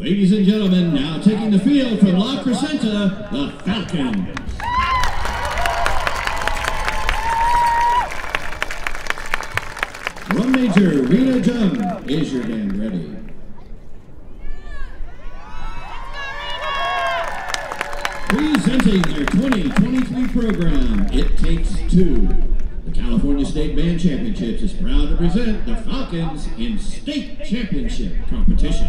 Ladies and gentlemen, now taking the field from La Crescenta, the Falcons. Drum Major Rita Jung, is your band ready? Presenting their 2023 program, It Takes Two. The California State Band Championships is proud to present the Falcons in State Championship competition.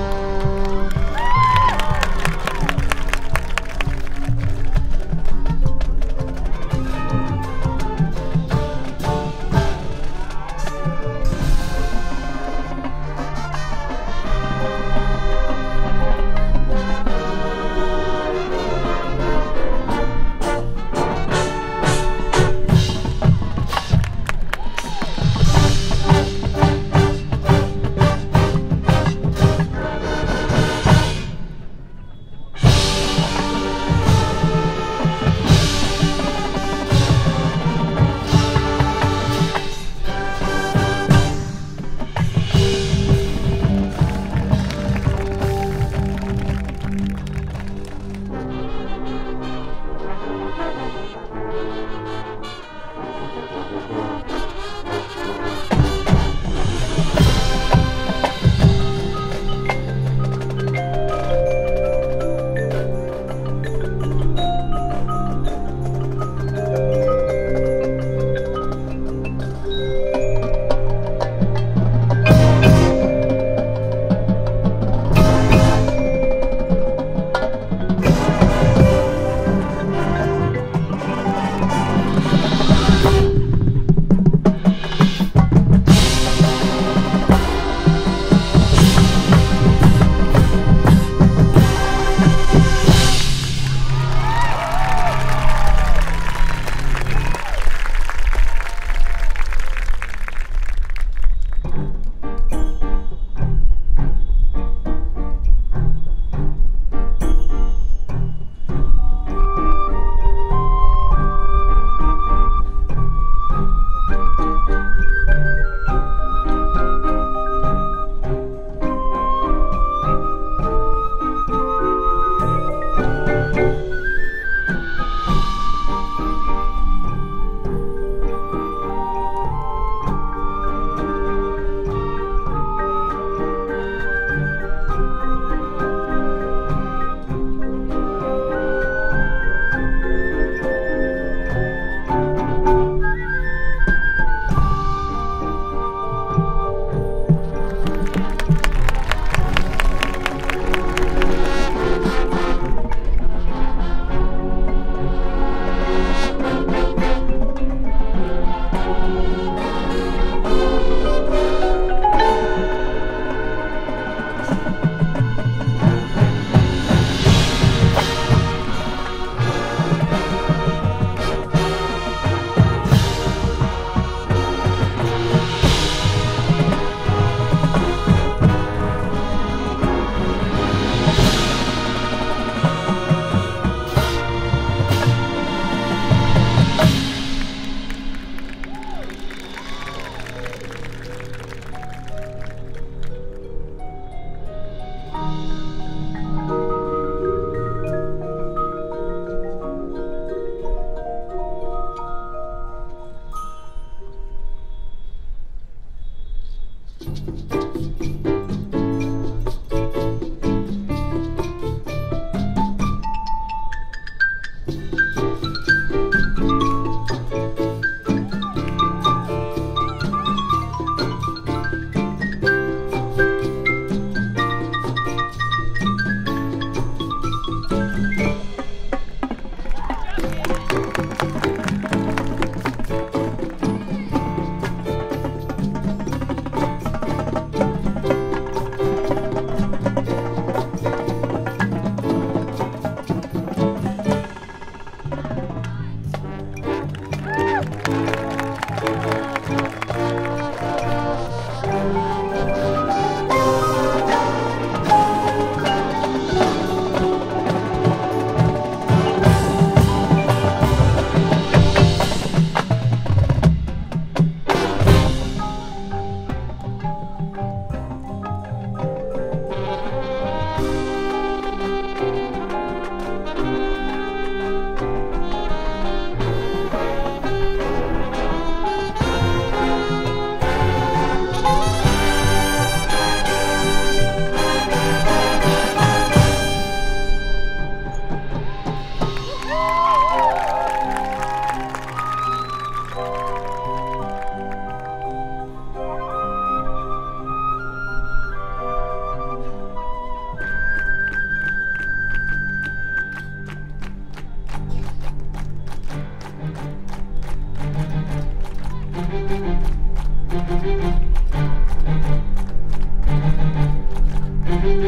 Hands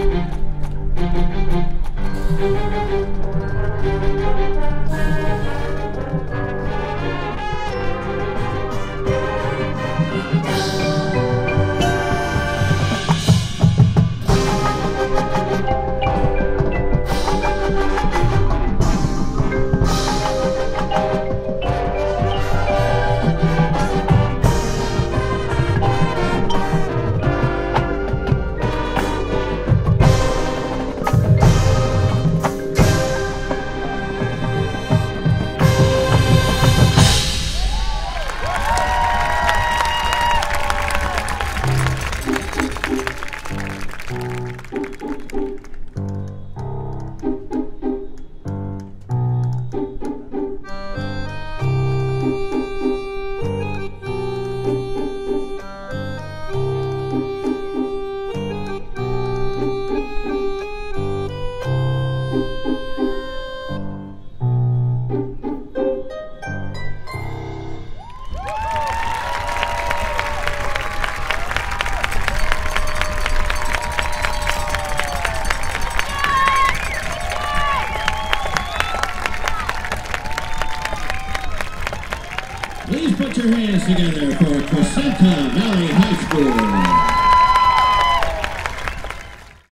together for